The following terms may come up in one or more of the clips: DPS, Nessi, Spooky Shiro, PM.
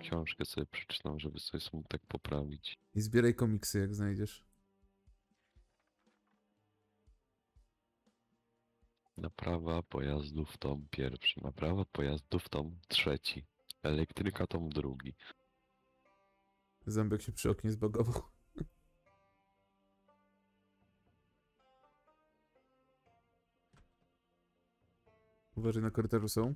Książkę sobie przeczytam, żeby sobie smutek poprawić. I zbieraj komiksy, jak znajdziesz. Naprawa pojazdów tom pierwszy, naprawa pojazdów tom trzeci, elektryka tom drugi. Zębek się przy oknie zbagował. Uważaj, na korytarzu są.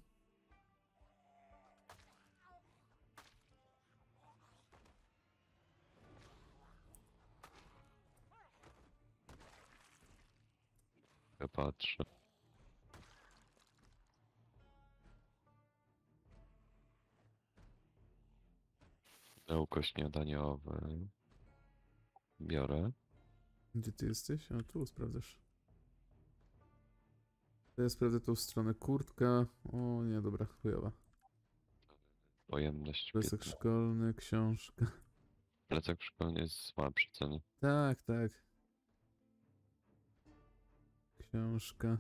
Ja patrzę. Pudełko śniadaniowe. Biorę. Gdzie ty jesteś? A tu sprawdzasz. To ja sprawdzę tą stronę. Kurtka. O nie, dobra, chujowa. Pojemność. Plecak szkolny, książka. Plecak szkolny jest słaba przeceny. Tak, tak. Książka.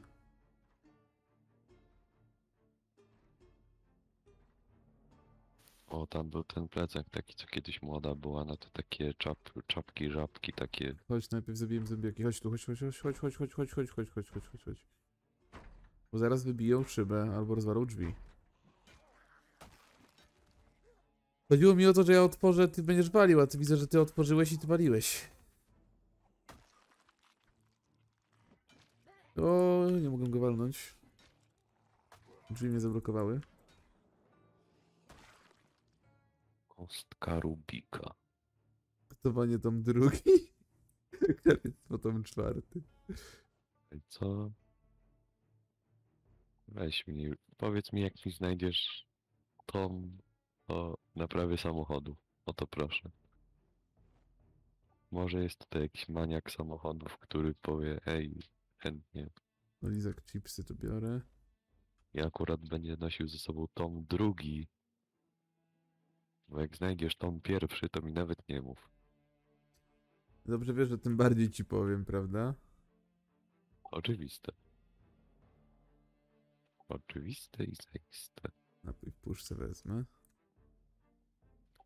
O, tam był ten plecak taki, co kiedyś młoda była, no to takie czapki, żabki takie. Chodź, najpierw zabiję zębiaki. Chodź tu, chodź. Bo zaraz wybiją szybę albo rozwarą drzwi. Chodziło mi o to, że ja otworzę, ty będziesz walił, a ty widzę, że ty otworzyłeś i ty waliłeś. O, nie mogę go walnąć. Drzwi mnie zablokowały. Kostka Rubika. Gotowanie tom drugi. Karyctwo tom czwarty. Co? Weź mnie, powiedz mi, jak mi znajdziesz tom o naprawie samochodu. O to proszę. Może jest tutaj jakiś maniak samochodów, który powie, ej, chętnie. Lizak chipsy to biorę. I akurat będzie nosił ze sobą tom drugi. Bo jak znajdziesz tom pierwszy, to mi nawet nie mów. Dobrze wiesz, że tym bardziej ci powiem, prawda? Oczywiste. Oczywiste i zaiste. Napój w puszce wezmę.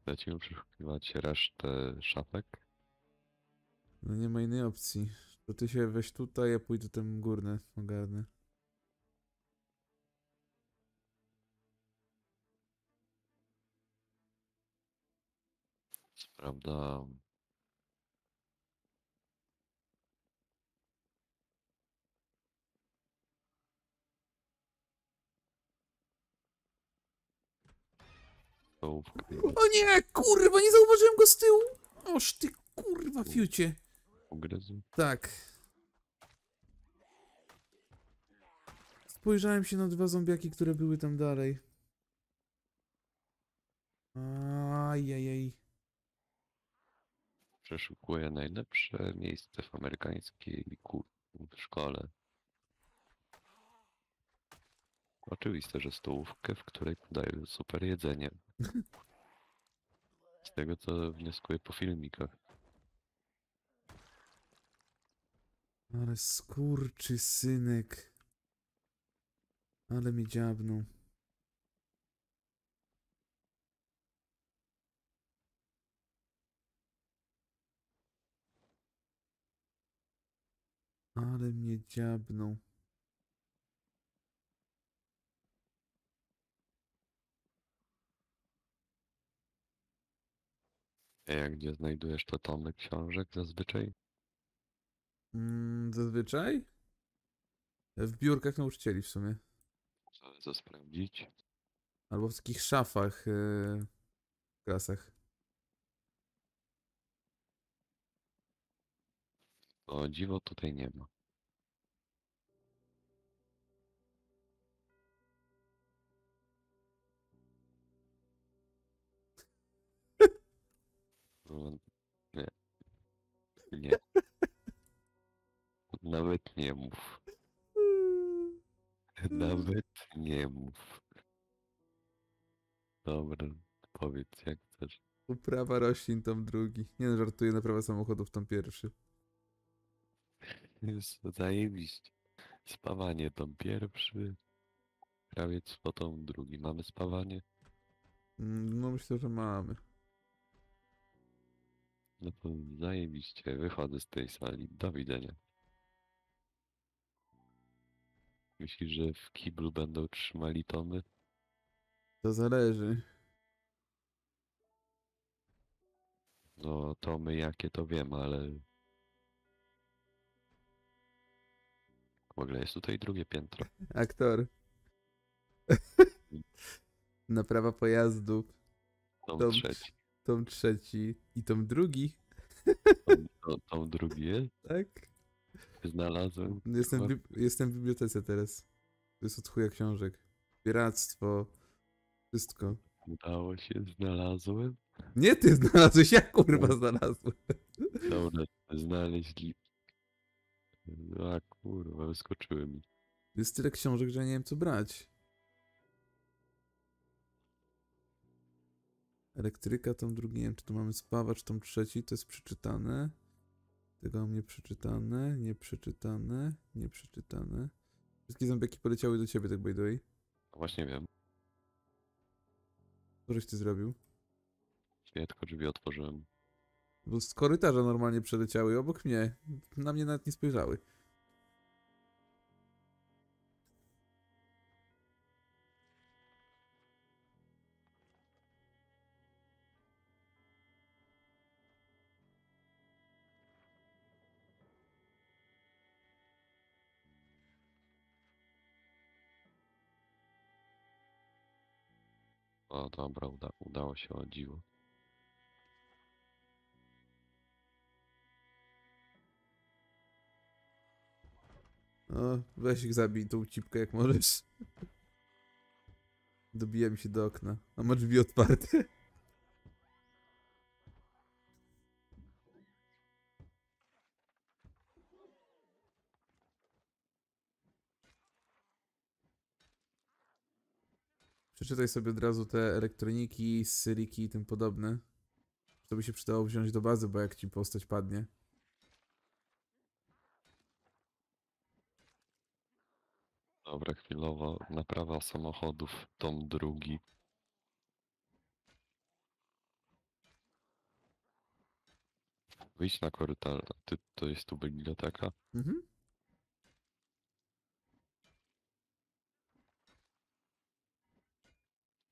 Zacznijmy przeszukiwać resztę szafek. No nie ma innej opcji. To ty się weź tutaj, ja pójdę tam górne, ogarnę. Prawda. O nie, kurwa, nie zauważyłem go z tyłu! Oż ty, kurwa, fiucie. Ugryzł? Tak. Spojrzałem się na dwa zombiaki, które były tam dalej. Ajajaj. Przeszukuję najlepsze miejsce w amerykańskiej szkole. Oczywiste, że stołówkę, w której podają super jedzenie. Z tego, co wnioskuję po filmikach. Ale skurczysynek. Ale mi dziabną. Ale mnie dziabną. A gdzie znajdujesz to tomy książek zazwyczaj? Zazwyczaj? W biurkach nauczycieli w sumie. Trzeba to sprawdzić. Albo w takich szafach w klasach. O dziwo, tutaj nie ma. Nie. Nie. Nawet nie mów. Nawet nie mów. Dobra, powiedz jak chcesz. Uprawa roślin tom drugi. Nie no, żartuję, naprawa samochodów tom pierwszy. Zajebiście. Spawanie tom pierwszy. krawiec, potem drugi. Mamy spawanie? No myślę, że mamy. No to zajebiście, wychodzę z tej sali. Do widzenia. Myślisz, że w kiblu będą trzymali tomy? To zależy. No tomy jakie to wiem, ale... W ogóle jest tutaj drugie piętro. Aktor. Naprawa pojazdów. Tom trzeci. I tom drugi. Tom drugi jest? Tak. Znalazłem. Jestem w bibliotece teraz. To jest od chuja książek. Piractwo. Wszystko. Udało się, znalazłem. Nie ty znalazłeś, ja kurwa znalazłem. Dobra, znaleźli. A kurwa, wyskoczyły mi. Jest tyle książek, że nie wiem co brać. Elektryka, tom drugi, nie wiem czy tu mamy spawacz, tom trzeci, to jest przeczytane. Tego mam nieprzeczytane, nieprzeczytane, nieprzeczytane. Wszystkie zombiaki poleciały do ciebie, tak by the way. Właśnie wiem. Co żeś ty zrobił? Ja tylko drzwi otworzyłem. Bo z korytarza normalnie przeleciały obok mnie. Na mnie nawet nie spojrzały. O dobra, udało się, o dziwo. No, weź ich zabij tą cipkę jak możesz. Dobija mi się do okna. A ma drzwi otwarte. Przeczytaj sobie od razu te elektroniki, syriki i tym podobne. To by się przydało wziąć do bazy, bo jak ci postać padnie. Dobra, chwilowo. Naprawa samochodów, tom drugi. Wyjdź na korytarz. Ty, to jest tu biblioteka? Mhm.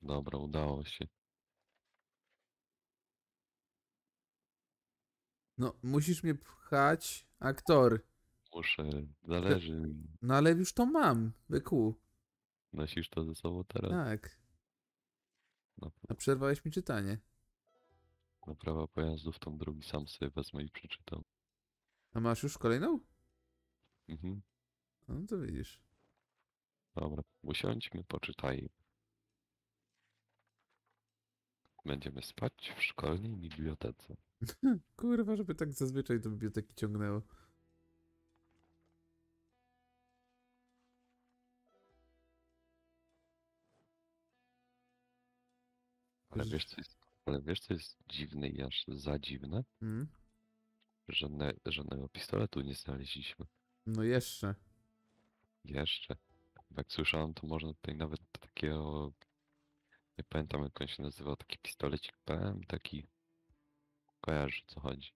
Dobra, udało się. No, musisz mnie pchać, aktor. Muszę, zależy mi. No ale już to mam, wyku. Nosisz to ze sobą teraz? Tak. A przerwałeś mi czytanie. Naprawa pojazdów, tą drugi sam sobie wezmę i przeczytam. A masz już kolejną? Mhm. No to widzisz. Dobra, usiądźmy, poczytajmy. Będziemy spać w szkolnej bibliotece. Kurwa, żeby tak zazwyczaj do biblioteki ciągnęło. Ale wiesz co jest dziwne i aż za dziwne? Żadnego pistoletu nie znaleźliśmy. No jeszcze. Jeszcze. Jak słyszałem, to można tutaj nawet takiego... Nie pamiętam jak on się nazywał, taki pistolecik PM, taki... Kojarzy co chodzi.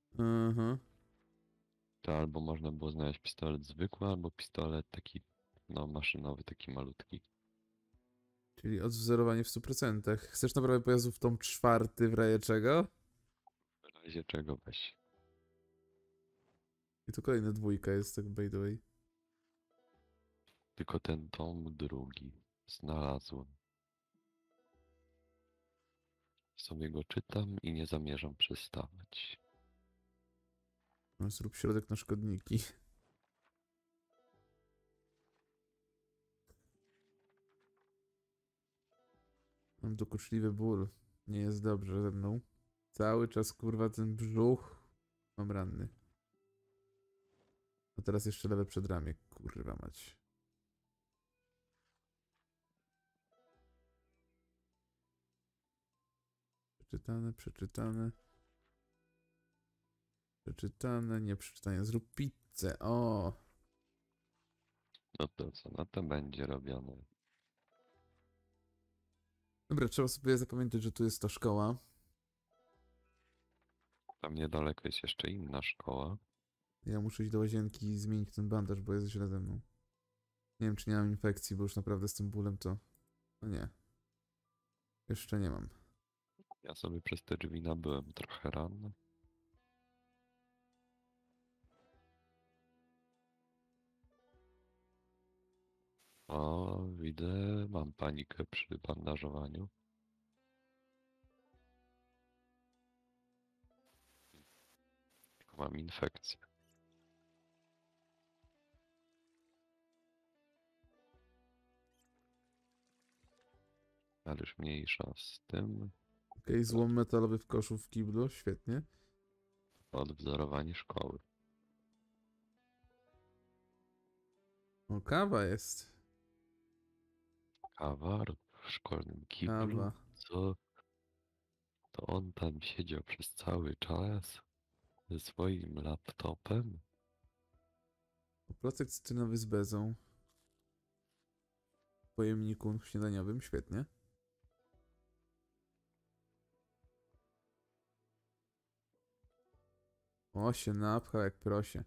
To albo można było znaleźć pistolet zwykły, albo pistolet taki, no, maszynowy, taki malutki. Czyli odwzorowanie w 100%. Chcesz naprawę pojazdów tom czwarty w razie czego? W razie czego weź. I tu kolejna dwójka jest, tak by the way. Tylko ten tom drugi znalazłem. Sobie go czytam i nie zamierzam przestawać. No, zrób środek na szkodniki. Mam dokuczliwy ból. Nie jest dobrze ze mną. Cały czas kurwa ten brzuch. Mam ranny. A teraz jeszcze lewe przedramię. Kurwa mać. Przeczytane, przeczytane. Przeczytane, nie przeczytane. Zrób pizzę. O! No to co? No to będzie robione. Dobra, trzeba sobie zapamiętać, że tu jest ta szkoła. Tam niedaleko jest jeszcze inna szkoła. Ja muszę iść do łazienki i zmienić ten bandaż, bo jest źle ze mną. Nie wiem, czy nie mam infekcji, bo już naprawdę z tym bólem to... No nie. Jeszcze nie mam. Ja sobie przez te drzwi nabyłem trochę ran. O, widzę, mam panikę przy bandażowaniu. Tylko mam infekcję. Ale już mniejsza z tym. Okej, złom metalowy w koszu w kiblu, świetnie. Odwzorowanie szkoły. O, kawa jest. Kawar w szkolnym kiblu, kawa. Co? To on tam siedział przez cały czas ze swoim laptopem. Oplocek cytrynowy z bezą. W pojemniku śniadaniowym, świetnie. O, się napchał jak prosie.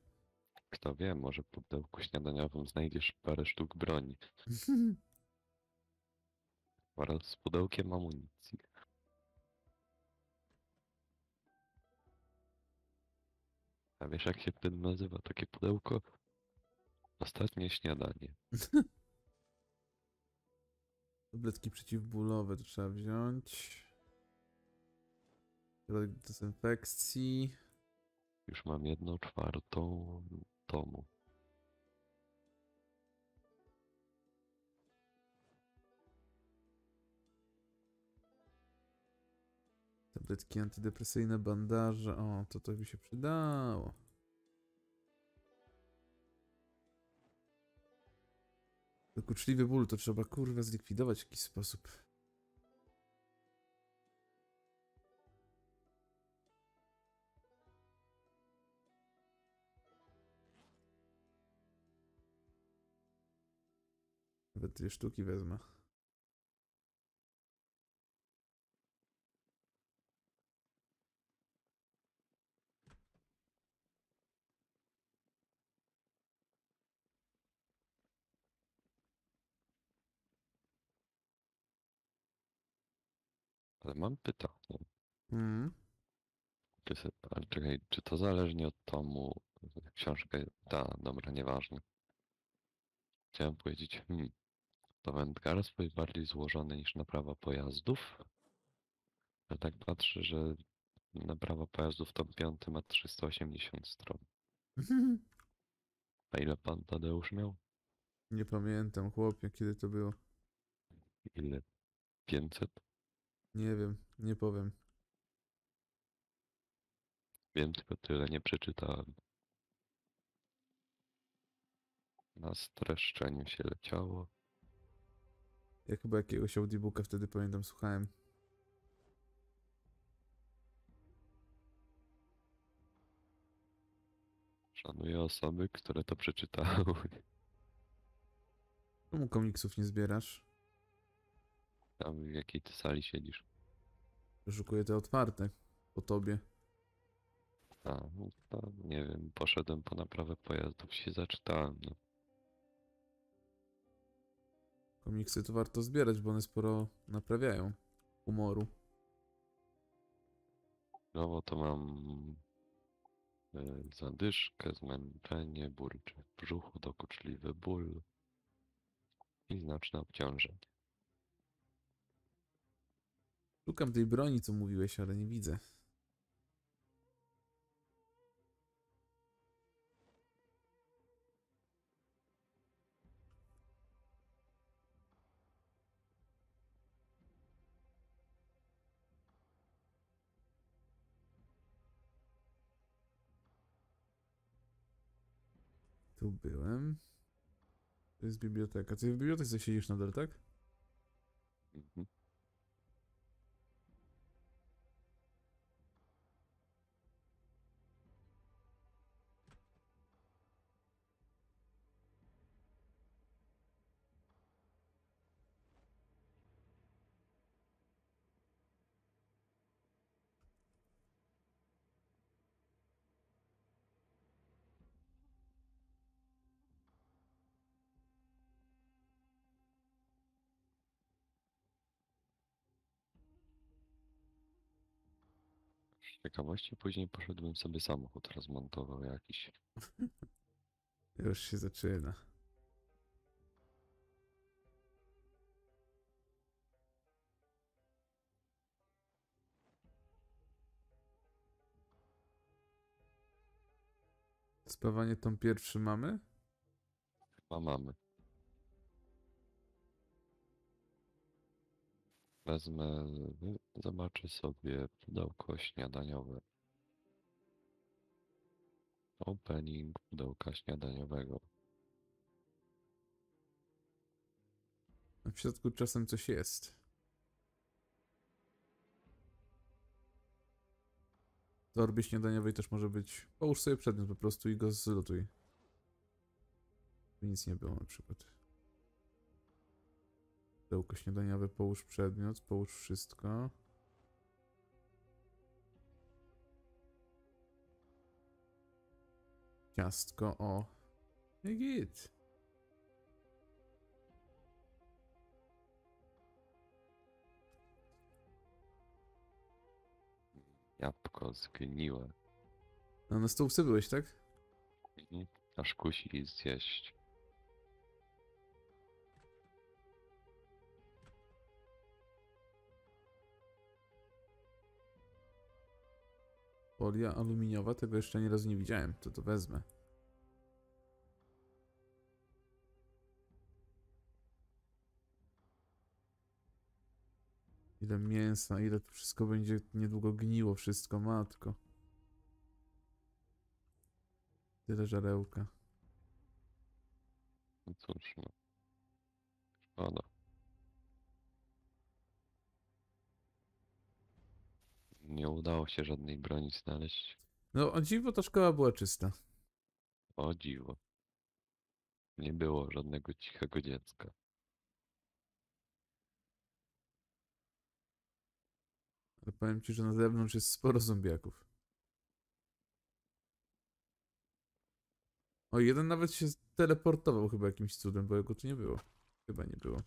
Kto wie, może w pudełku śniadaniowym znajdziesz parę sztuk broni. Oraz z pudełkiem amunicji. A wiesz, jak się ten nazywa takie pudełko? Ostatnie śniadanie. Tabletki przeciwbólowe to trzeba wziąć. Środek dezynfekcji. Już mam 1/4 tomu. Tabletki antydepresyjne, bandaże. O, to by się przydało. Dokuczliwy ból to trzeba, kurwa, zlikwidować w jakiś sposób. Nawet 2 sztuki wezmę. Ale mam pytanie. Czekaj, czy to zależnie od tomu książka... Ta, dobra, nieważne. Chciałem powiedzieć, to wędkarstwo jest bardziej złożone niż naprawa pojazdów. Ale tak patrzę, że naprawa pojazdów tom 5 ma 380 stron. A ile pan Tadeusz miał? Nie pamiętam, chłopie, kiedy to było. Ile? 500? Nie wiem, nie powiem. Wiem tylko tyle, nie przeczytałem. Na streszczeniu się leciało. Ja chyba jakiegoś audiobooka wtedy pamiętam, słuchałem. Szanuję osoby, które to przeczytały. Czemu komiksów nie zbierasz? Tam w jakiej ty sali siedzisz? Wyszukuję te otwarte. Po tobie. A, no to nie wiem, poszedłem po naprawę pojazdów, się zaczytałem. No. Komiksy to warto zbierać, bo one sporo naprawiają humoru. No bo to mam zadyszkę, zmęczenie, burczy w brzuchu, dokuczliwy ból i znaczne obciążenie. Szukam tej broni, co mówiłeś, ale nie widzę. Tu byłem. To jest biblioteka. Ty w bibliotece siedzisz nadal, tak? ciekawości, później poszedłem sobie samochód rozmontował jakiś. Już się zaczyna. Spawanie tom pierwszy mamy? Chyba mamy. Wezmę, zobaczę sobie pudełko śniadaniowe. Opening pudełka śniadaniowego. W środku czasem coś jest. W torbie śniadaniowej też może być... Połóż sobie przedmiot po prostu i go zlutuj. Nic nie było na przykład. Pudełko śniadaniowe, połóż przedmiot, połóż wszystko. Ciastko, o. I git. Jabłko zgniłe. A na stołówce byłeś, tak? Aż kusi zjeść. Folia aluminiowa, tego jeszcze nieraz nie widziałem, to wezmę. Ile mięsa, ile to wszystko będzie niedługo gniło, wszystko, matko. Tyle żarełka. No cóż, no. Szkoda. Nie udało się żadnej broni znaleźć. No o dziwo ta szkoła była czysta. O dziwo. Nie było żadnego cichego dziecka. Ale powiem ci, że na zewnątrz jest sporo zombiaków. O, jeden nawet się teleportował chyba jakimś cudem, bo jego tu nie było. Chyba nie było.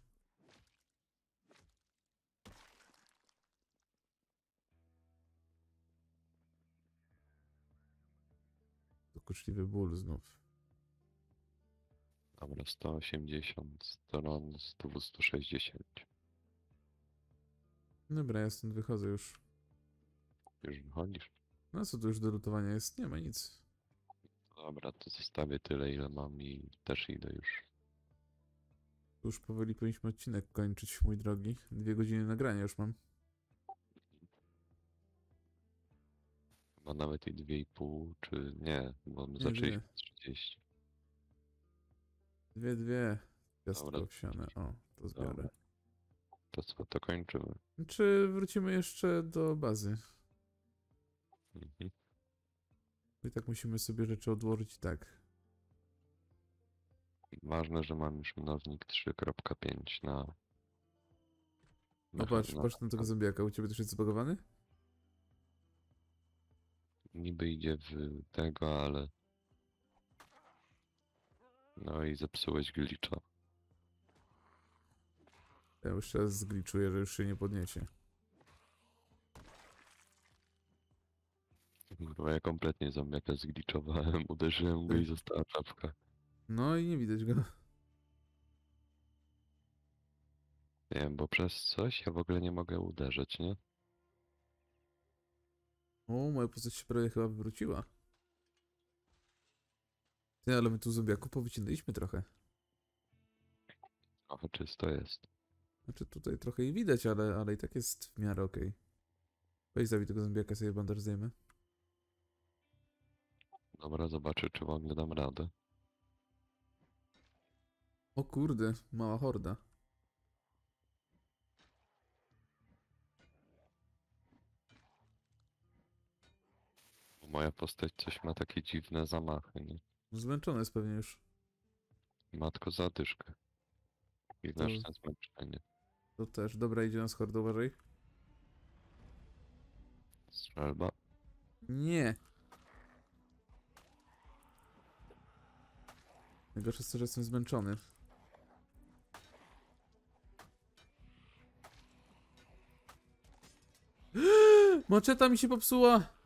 Uczciwy ból znów. Dobra, 180 stron z 260. Dobra, ja stąd wychodzę już. Już wychodzisz? No co tu już do lutowania jest? Nie ma nic. Dobra, to zostawię tyle ile mam i też idę już. Już powoli powinniśmy odcinek kończyć, mój drogi. 2 godziny nagrania już mam. Chyba nawet i 2,5, czy nie, bo my zaczęliśmy 30. Dwie. Ciastko owsiane, o, to zbiorę. To co, to kończymy. Czy wrócimy jeszcze do bazy? Mhm. I tak musimy sobie rzeczy odłożyć i tak. Ważne, że mam już mnożnik 3.5 na... No patrz, patrz na tego zombiaka, u ciebie też jest zbagowany? Niby idzie w tego, ale... No i zepsułeś glitcha. Ja już teraz zgliczuję, że już się nie podniesie. Bo ja kompletnie zombiaka zgliczowałem, uderzyłem go i została czapka. No i nie widać go. Nie wiem, bo przez coś ja w ogóle nie mogę uderzyć, nie? O, moja postać się prawie chyba wywróciła. Nie, ale my tu zombiaków powycinaliśmy trochę. Trochę czysto jest. Znaczy tutaj trochę i widać, ale i tak jest w miarę okej. Okay. Weź zabij tego zombiaka, sobie bandaż zdejmę. Dobra, zobaczę czy w ogóle dam radę. O kurde, mała horda. Moja postać coś ma takie dziwne zamachy, nie? Zmęczony jest pewnie już. Ma tylko zadyszkę. I to... znaczne zmęczenie. To też. Dobra, idzie nas horda, uważaj. Strzelba. Nie! Najgorsze jest to, że jestem zmęczony. Moczeta mi się popsuła!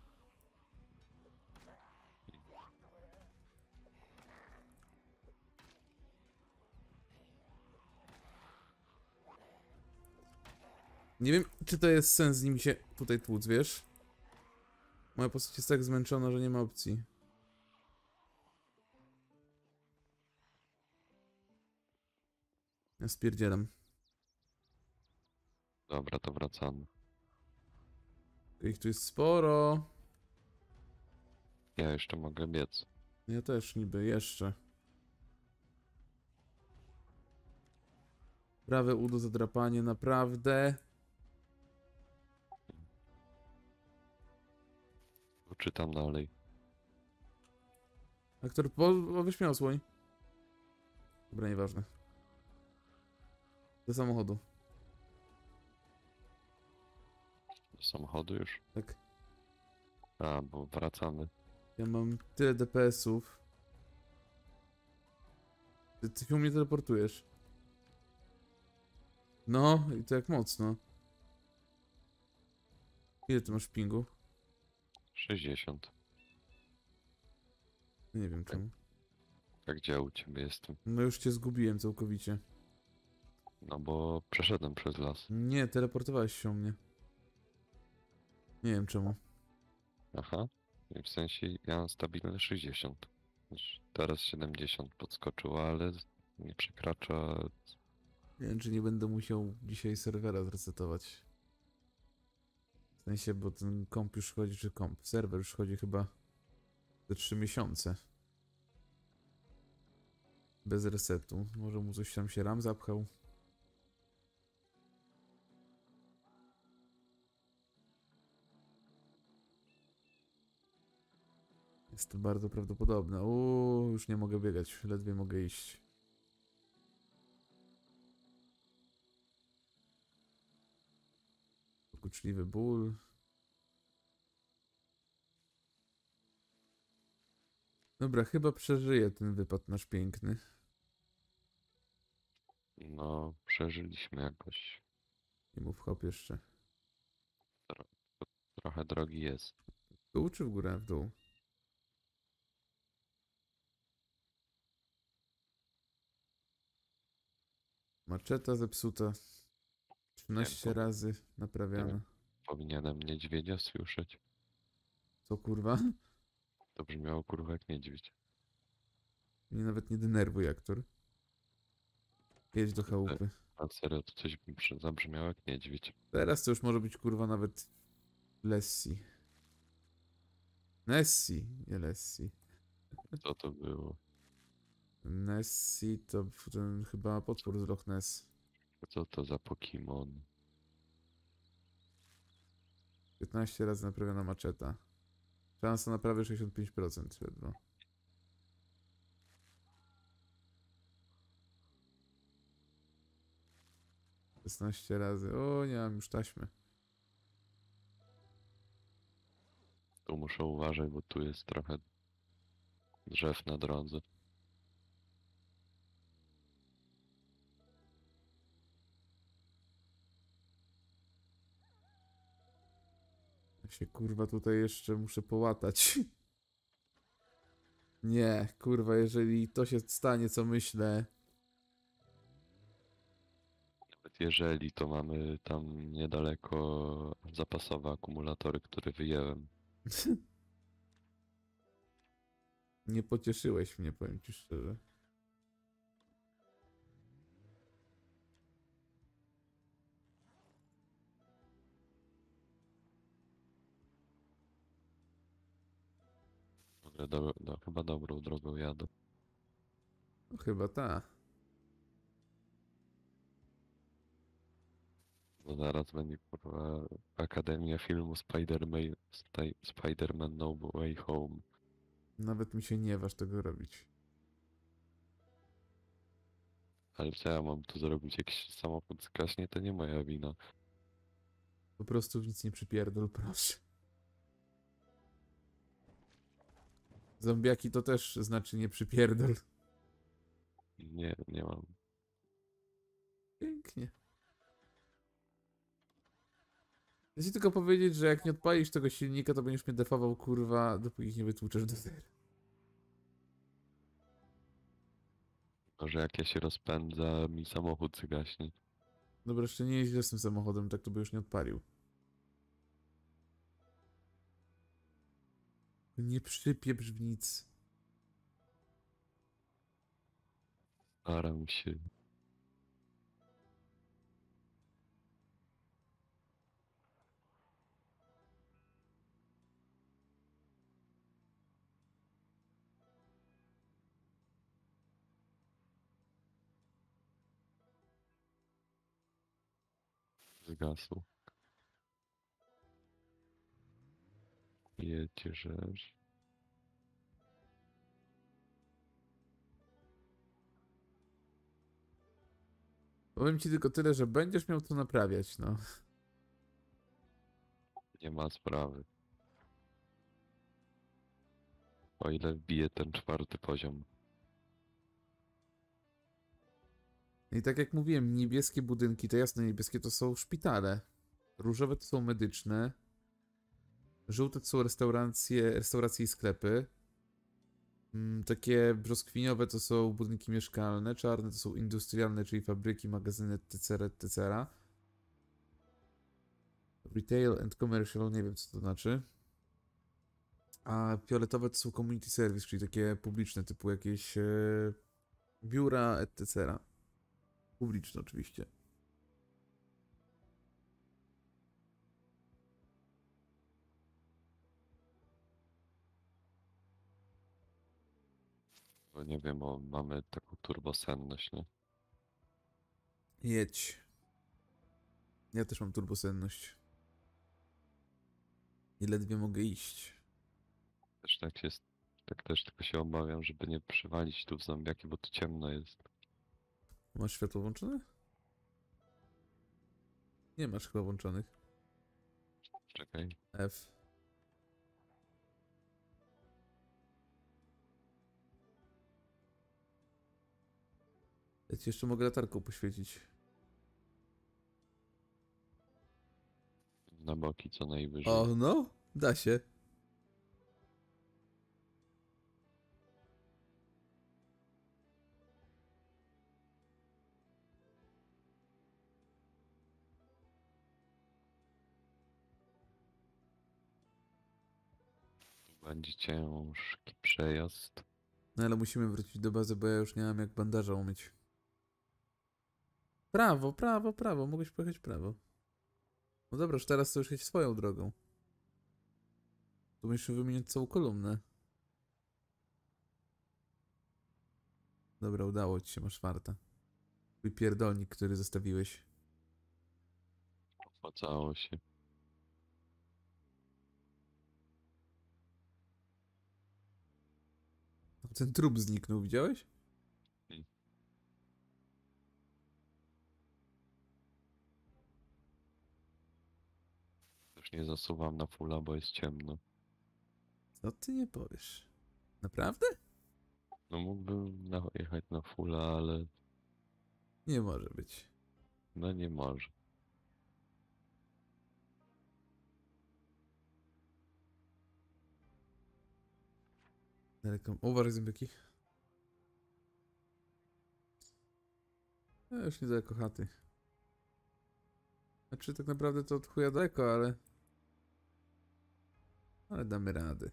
Nie wiem, czy to jest sens z nimi się tutaj tłuc, wiesz? Moja postać jest tak zmęczona, że nie ma opcji. Ja spierdzielam. Dobra, to wracamy. Ich tu jest sporo. Ja jeszcze mogę biec. Ja też niby jeszcze. Prawe udo zadrapanie, naprawdę. Czytam dalej. Aktor, weź mnie osłoń. Dobra, nieważne. Do samochodu. Do samochodu już? Tak. A, bo wracamy. Ja mam tyle DPS-ów. Ty u mnie teleportujesz. No, i to jak mocno. Ile ty masz pingu? 60. Nie wiem czemu. Tak gdzie u ciebie jestem? No już cię zgubiłem całkowicie. No bo przeszedłem przez las. Nie, teleportowałeś się u mnie. Nie wiem czemu. Aha. W sensie ja mam stabilne 60. Teraz 70 podskoczyło, ale nie przekracza... Nie wiem, czy nie będę musiał dzisiaj serwera zresetować. W sensie, bo ten komp już chodzi, czy komp? Serwer już chodzi chyba za 3 miesiące. Bez resetu. Może mu coś tam się RAM zapchał. Jest to bardzo prawdopodobne. Uuu, już nie mogę biegać. Ledwie mogę iść. Uczliwy ból. Dobra, chyba przeżyję ten wypad nasz piękny. No, przeżyliśmy jakoś. Nie mów hop jeszcze. Trochę drogi jest. W dół czy w górę? W dół. Maczeta zepsuta. 13 razy naprawiana. Powinienem niedźwiedzia słyszeć. Co kurwa? To brzmiało kurwa jak niedźwiedź. Mnie nawet nie denerwuj, aktor. Jedź do chałupy. A serio, to coś zabrzmiało jak niedźwiedź. Teraz to już może być kurwa nawet Lessi. Nessi, nie Lessi. Co to było? Nessi to ten chyba potwór z Loch Ness. Co to za Pokimon? 15 razy naprawiona maczeta. Szansa naprawy 65% ledwo. No. 16 razy. O, nie mam już taśmy. Tu muszę uważać, bo tu jest trochę drzew na drodze. Ja się kurwa tutaj jeszcze muszę połatać. Nie, kurwa, jeżeli to się stanie, co myślę. Nawet jeżeli, to mamy tam niedaleko zapasowe akumulatory, które wyjęłem. Nie pocieszyłeś mnie, powiem ci szczerze. Chyba dobrą drogą jadę. No, chyba ta. No zaraz będzie kurwa Akademia Filmu Spider-Man No Way Home. Nawet mi się nie waż tego robić. Ale co ja mam tu zrobić? Jakiś samochód skaśnie, to nie moja wina. Po prostu w nic nie przypierdol, proszę. Zombiaki to też znaczy nie przypierdol. Nie, nie mam. Pięknie. Chcę ci tylko powiedzieć, że jak nie odpalisz tego silnika, to będziesz mnie defował, kurwa, dopóki ich nie wytłuczesz do zera. Może jak ja się rozpędzę, mi samochód gaśnie. Dobra, jeszcze nie jeździ z tym samochodem, tak to by już nie odpalił. Nie przypieprz w nic. Staram się. Zgasł. Jedzie rzecz. Powiem ci tylko tyle, że będziesz miał to naprawiać, no. Nie ma sprawy. O ile wbije ten 4. poziom. I tak jak mówiłem, niebieskie budynki, to jasne, niebieskie to są szpitale. Różowe to są medyczne. Żółte to są restauracje i sklepy. Takie brzoskwiniowe to są budynki mieszkalne. Czarne to są industrialne, czyli fabryki, magazyny, etc., etc. Retail and commercial, nie wiem co to znaczy. A fioletowe to są community service, czyli takie publiczne, typu jakieś biura, etc. Publiczne oczywiście. Bo nie wiem, bo mamy taką turbosenność, nie? Jedź. Ja też mam turbosenność. I ledwie mogę iść. Też tak jest, tak też tylko się obawiam, żeby nie przywalić tu w zombiaki, bo tu ciemno jest. Masz światło włączone? Nie masz chyba włączonych. Czekaj. F. Ja ci jeszcze mogę latarką poświecić. Na boki co najwyżej. O, no, da się. Będzie ciężki przejazd. No ale musimy wrócić do bazy, bo ja już nie mam jak bandaża umyć. Prawo, prawo, prawo. Mogłeś pojechać prawo. No dobra, już teraz to już jedź swoją drogą. Tu musimy wymienić całą kolumnę. Dobra, udało ci się, masz farta. Twój pierdolnik, który zostawiłeś. Opłacało się. Ten trup zniknął, widziałeś? Już nie zasuwam na fulla, bo jest ciemno. Co ty nie powiesz? Naprawdę? No mógłbym jechać na fulla, ale... Nie może być. No nie może. Uważaj, zębiaki. No już niedaleko chaty. Znaczy tak naprawdę to od chuja daleko, ale... Ale damy radę.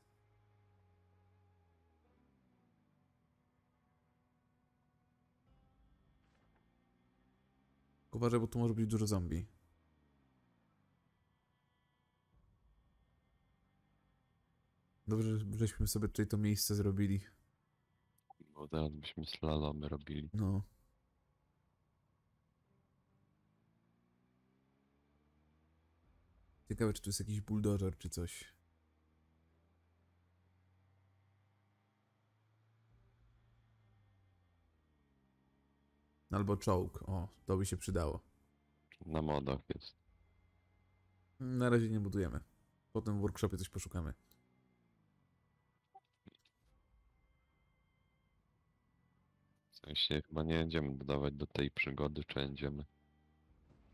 Uważaj, bo tu może być dużo zombie. Dobrze, żeśmy sobie tutaj to miejsce zrobili. Bo teraz byśmy slalomy robili. No. Ciekawe, czy tu jest jakiś buldożer, czy coś. Albo czołg. O, to by się przydało. Na modach jest. Na razie nie budujemy. Potem w workshopie coś poszukamy. W sensie chyba nie będziemy dodawać do tej przygody, czy będziemy?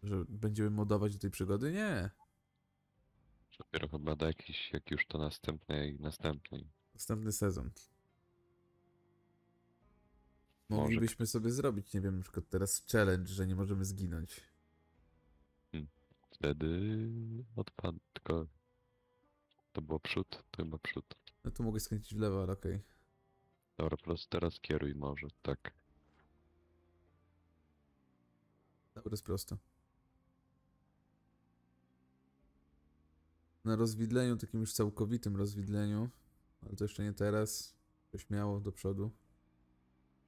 Że będziemy modować do tej przygody? Nie. Dopiero chyba do jakiejś, jak już to następnej. Następny sezon. Moglibyśmy sobie zrobić, nie wiem, na przykład teraz challenge, że nie możemy zginąć. Wtedy odpadł, tylko to było przód, to chyba przód. No tu mogę skręcić w lewo, ale okej. Okay. Dobra, po prostu teraz kieruj może, tak. Dobra, jest prosto. Na rozwidleniu, takim już całkowitym rozwidleniu, ale to jeszcze nie teraz, to śmiało do przodu.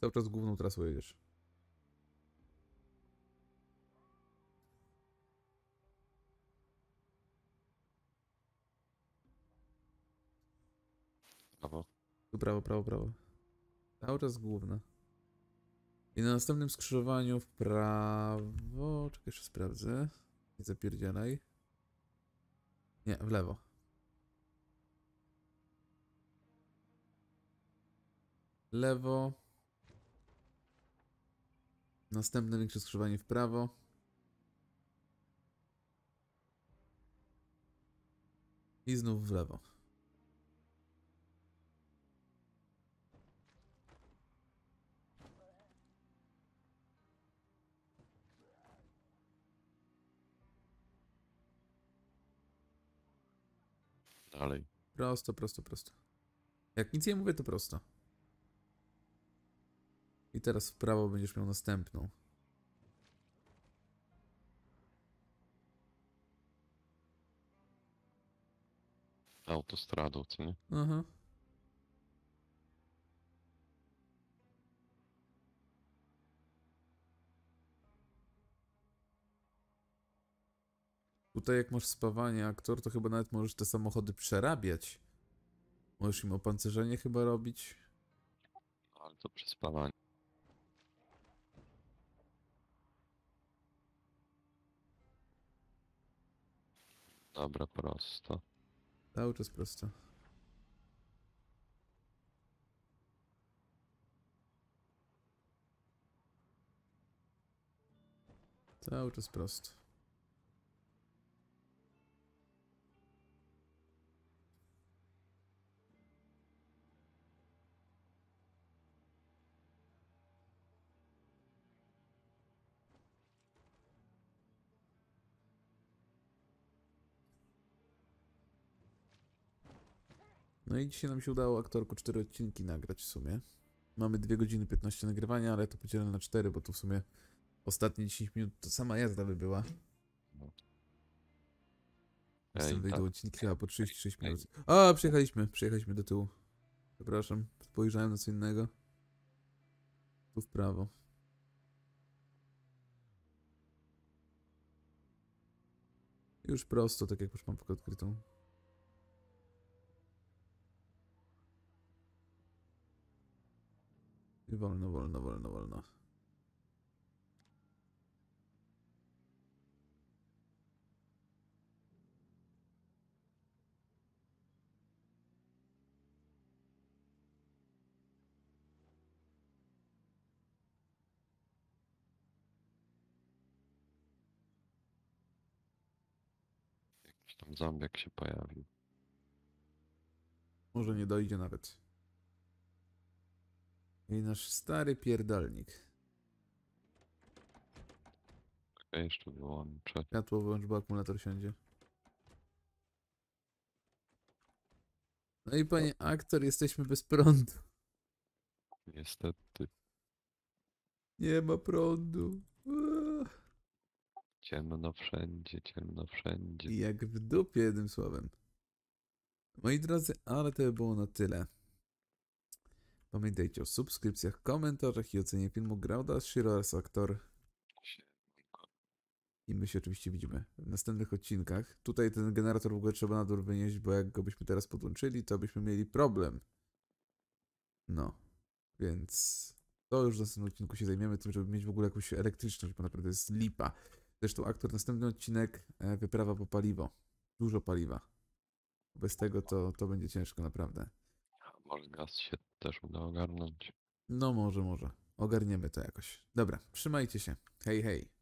Cały czas główną trasą jedziesz. Prawo. Tu prawo, prawo, prawo. Cały czas główna. I na następnym skrzyżowaniu w prawo... Czekaj, jeszcze sprawdzę. Nie zapierdzielaj. Nie, w lewo. Lewo. Następne większe skrzyżowanie w prawo. I znów w lewo. Dalej. Prosto, prosto, prosto. Jak nic nie mówię, to prosto. I teraz w prawo będziesz miał następną. Autostradą, co nie? Aha. Tutaj jak masz spawanie aktor, to chyba nawet możesz te samochody przerabiać. Możesz im opancerzenie chyba robić. Ale to przy spawaniu. Dobra, prosto. Cały czas prosto. Cały czas prosto. No i dzisiaj nam się udało, aktorku, 4 odcinki nagrać w sumie. Mamy 2 godziny 15 nagrywania, ale to podzielę na 4, bo tu w sumie ostatnie 10 minut to sama jazda by była. Z tym wyjdą odcinki chyba po 36 minut. A, przyjechaliśmy do tyłu. Przepraszam, spojrzałem na co innego. Tu w prawo. Już prosto, tak jak już mam mapkę odkrytą. I wolno, wolno, wolno, wolno. Jakiś tam zombiak się pojawił. Może nie dojdzie nawet. I nasz stary pierdolnik. Ja jeszcze wyłączę. Światło wyłącz, bo akumulator siądzie. No i panie aktor, jesteśmy bez prądu. Niestety. Nie ma prądu. Ciemno wszędzie, ciemno wszędzie. I jak w dupie, jednym słowem. Moi drodzy, ale to by było na tyle. Pamiętajcie o subskrypcjach, komentarzach i ocenie filmu grał dla Shiro oraz aktor. I my się oczywiście widzimy w następnych odcinkach. Tutaj ten generator w ogóle trzeba na dół wynieść, bo jak go byśmy teraz podłączyli, to byśmy mieli problem. No, więc to już w następnym odcinku się zajmiemy tym, żeby mieć w ogóle jakąś elektryczność, bo naprawdę jest lipa. Zresztą aktor, następny odcinek, wyprawa po paliwo. Dużo paliwa. Bez tego to będzie ciężko naprawdę. Może gaz się też uda ogarnąć. No może, może. Ogarniemy to jakoś. Dobra, trzymajcie się. Hej, hej.